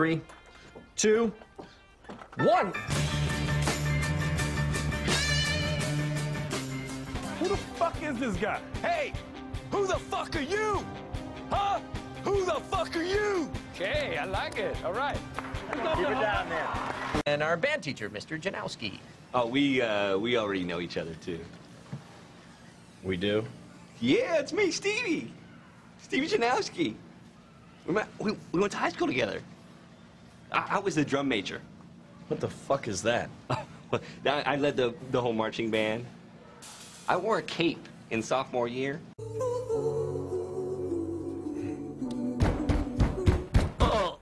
3, 2, 1. Who the fuck is this guy? Hey, who the fuck are you? Huh? Who the fuck are you? Okay, I like it. All right. Keep it down there. And our band teacher, Mr. Janowski. Oh, we already know each other, too. We do? Yeah, it's me, Stevie. Stevie Janowski. We went to high school together. I was the drum major. What the fuck is that? I led the whole marching band. I wore a cape in sophomore year. Oh,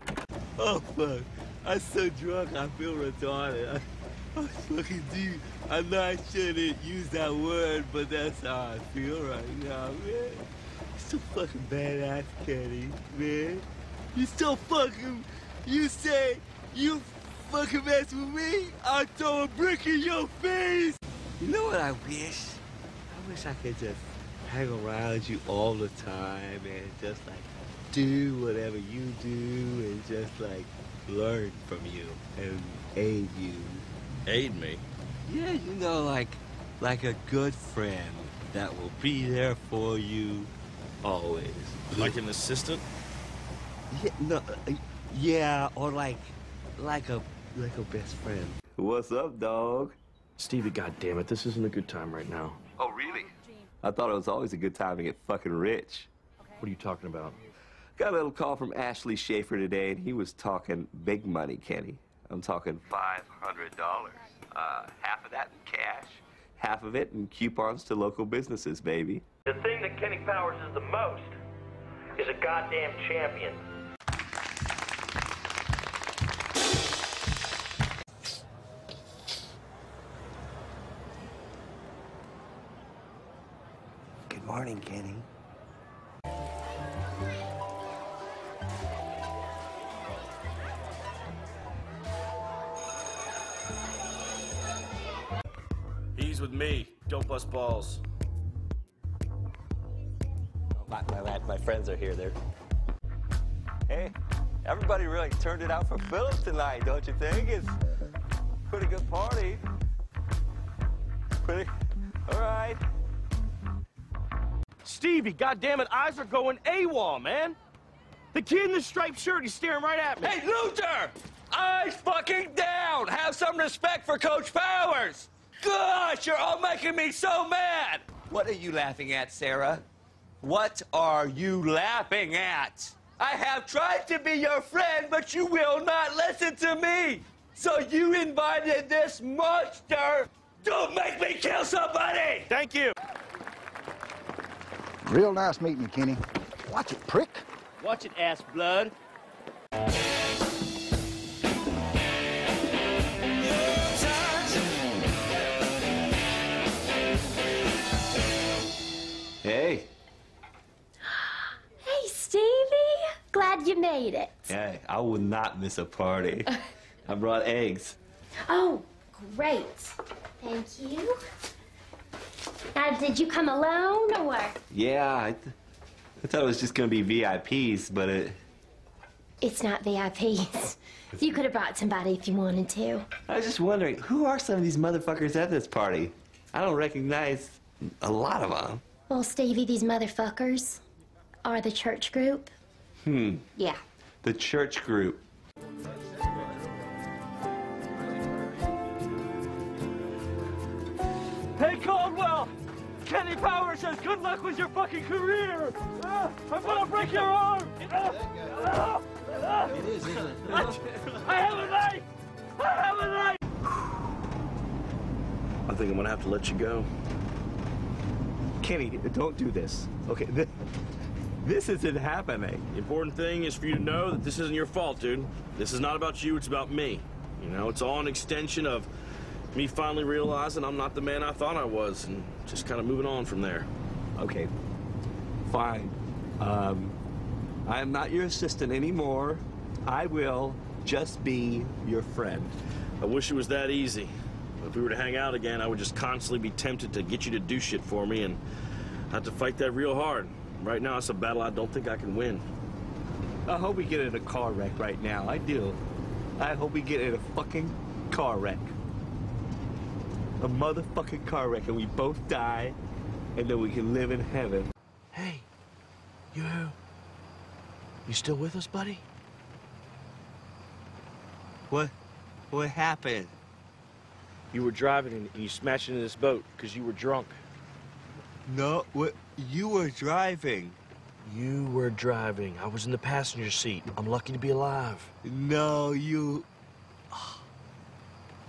fuck. I'm so drunk, I feel retarded. I fucking deep. I know I shouldn't use that word, but that's how I feel right now, man. You're so fucking badass, Kenny, man. You're so fucking... You say you fucking mess with me, I'll throw a brick in your face! You know what I wish? I wish I could just hang around you all the time and just, like, do whatever you do and just, like, learn from you and aid you. Aid me? Yeah, you know, like a good friend that will be there for you always. Like an assistant? Yeah, no, yeah, or like a best friend. What's up, dog? Stevie, goddammit, this isn't a good time right now. Oh, really? I thought it was always a good time to get fucking rich. What are you talking about? Got a little call from Ashley Schaefer today, and he was talking big money, Kenny. I'm talking $500. Half of that in cash, half of it in coupons to local businesses, baby. The thing that Kenny Powers is the most is a goddamn champion. Good morning, Kenny. With me, don't bust balls. My friends are here. Hey, everybody really turned it out for Philip tonight, don't you think? It's a pretty good party. All right. Stevie, goddammit, eyes are going AWOL, man. The kid in the striped shirt, he's staring right at me. Hey, Luther! Eyes fucking down! Have some respect for Coach Powers! Gosh, you're all making me so mad! What are you laughing at, Sarah? What are you laughing at? I have tried to be your friend, but you will not listen to me! So you invited this monster! Don't make me kill somebody! Thank you! Real nice meeting you, Kenny. Watch it, prick. Watch it, ass blood. Hey. Hey, Stevie. Glad you made it. Hey, I would not miss a party. I brought eggs. Oh, great. Thank you. Now, did you come alone, or...? Yeah, I thought it was just going to be VIPs, but it... It's not VIPs. You could have brought somebody if you wanted to. I was just wondering, who are some of these motherfuckers at this party? I don't recognize a lot of them. Well, Stevie, these motherfuckers are the church group. Hmm. Yeah. The church group. Hey, Caldwell! Kenny Powers says good luck with your fucking career! I'm gonna break your arm! It is, isn't it? I have a knife! I have a knife! I think I'm gonna have to let you go. Kenny, don't do this. Okay, this isn't happening. The important thing is for you to know that this isn't your fault, dude. This is not about you, it's about me. You know, it's all an extension of me finally realizing I'm not the man I thought I was and just kind of moving on from there. Okay, fine. I am not your assistant anymore. I will just be your friend. I wish it was that easy. If we were to hang out again, I would just constantly be tempted to get you to do shit for me, and I have to fight that real hard. Right now, it's a battle I don't think I can win. I hope we get in a car wreck right now. I do. I hope we get in a fucking car wreck. A motherfucking car wreck, and we both die, and then we can live in heaven. Hey, you still with us, buddy? What happened? You were driving and you smashed into this boat because you were drunk. No, you were driving. You were driving. I was in the passenger seat. I'm lucky to be alive. No, you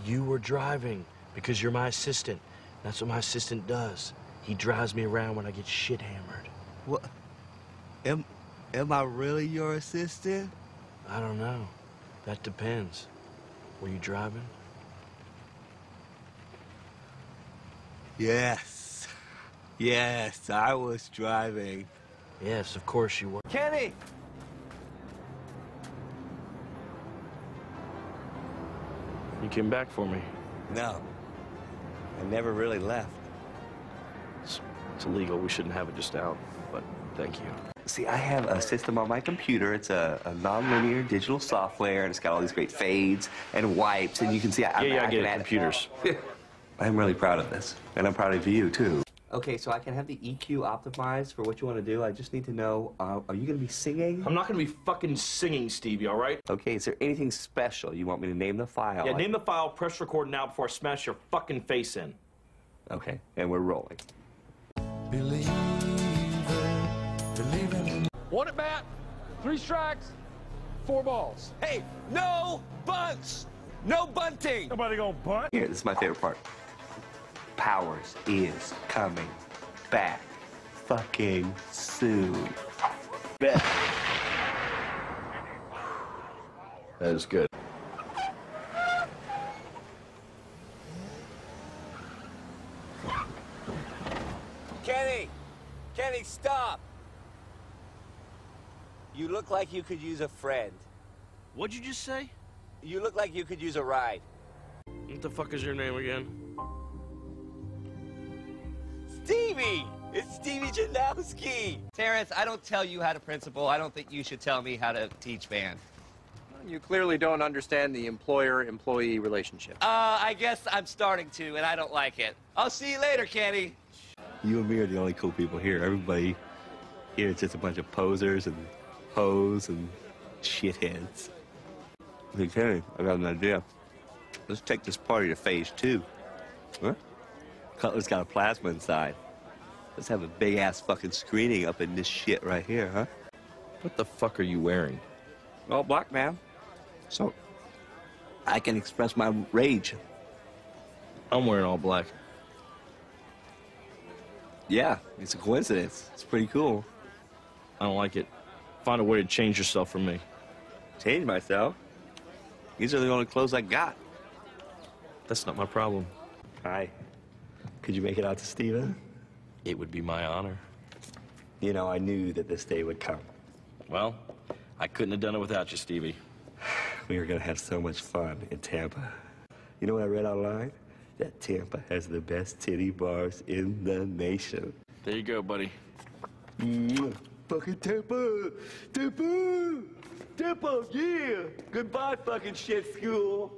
were driving because you're my assistant. That's what my assistant does. He drives me around when I get shit hammered. What? Am I really your assistant? I don't know. That depends. Were you driving? Yes. Yes, I was driving. Yes, of course you were. Kenny! You came back for me. No. I never really left. It's illegal. We shouldn't have it just out, but thank you. See, I have a system on my computer. It's a non-linear digital software, and it's got all these great fades and wipes, and you can see... I get it. Computers. I'm really proud of this, and I'm proud of you, too. Okay, so I can have the EQ optimized for what you want to do. I just need to know, are you going to be singing? I'm not going to be fucking singing, Stevie, all right? Okay, is there anything special you want me to name the file? Yeah, name the file, press record now before I smash your fucking face in. Okay, and we're rolling. Believe. One at bat, 3 strikes, 4 balls. Hey, no bunts, no bunting. Nobody gonna bunt. Here, this is my favorite part. Powers is coming back fucking soon. That is good. Kenny, stop. You look like you could use a friend. What'd you just say? You look like you could use a ride. What the fuck is your name again? Stevie! It's Stevie Janowski! Terrence, I don't tell you how to principal. I don't think you should tell me how to teach band. You clearly don't understand the employer-employee relationship. I guess I'm starting to, and I don't like it. I'll see you later, Kenny. You and me are the only cool people here. Everybody here is just a bunch of posers and... hoes and shitheads. Hey, Kenny, I got an idea. Let's take this party to phase 2. Huh? Cutler's got a plasma inside. Let's have a big-ass fucking screening up in this shit right here, huh? What the fuck are you wearing? All black, man. So, I can express my rage. I'm wearing all black. Yeah, it's a coincidence. It's pretty cool. I don't like it. Find a way to change yourself for me. Change myself? These are the only clothes I got. That's not my problem. Hi. Could you make it out to Steven? It would be my honor. You know, I knew that this day would come. Well, I couldn't have done it without you, Stevie. We were going to have so much fun in Tampa. You know what I read online? That Tampa has the best titty bars in the nation. There you go, buddy. Mwah. Fucking Tampa! Tampa! Tampa, yeah! Goodbye, fucking shit school!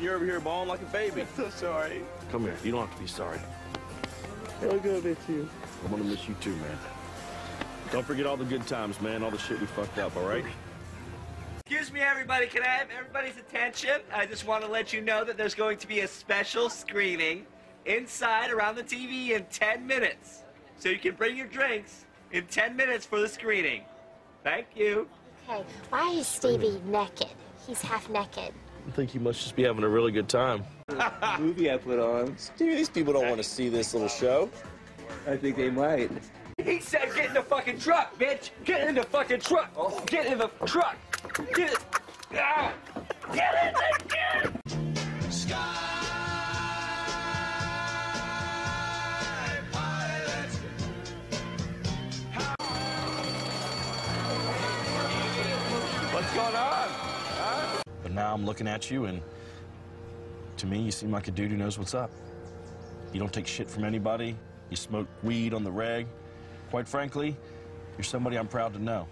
You're over here balling like a baby. I'm so sorry. Come here. You don't have to be sorry. I'm gonna miss you. I'm gonna miss you too, man. Don't forget all the good times, man. All the shit we fucked up, all right? Excuse me, everybody. Can I have everybody's attention? I just want to let you know that there's going to be a special screening inside around the TV in 10 minutes. So you can bring your drinks. In 10 minutes for the screening. Thank you. Okay, why is Stevie naked? He's half naked. I think he must just be having a really good time. The movie I put on. Stevie, these people don't want to see this little show. I think they might. He said, get in the fucking truck, bitch! Get in the fucking truck! Oh. Get in the truck! Get it! Ah. Get in the truck! Sky! Going on, huh? But now I'm looking at you, and to me, you seem like a dude who knows what's up. You don't take shit from anybody. You smoke weed on the reg. Quite frankly, you're somebody I'm proud to know.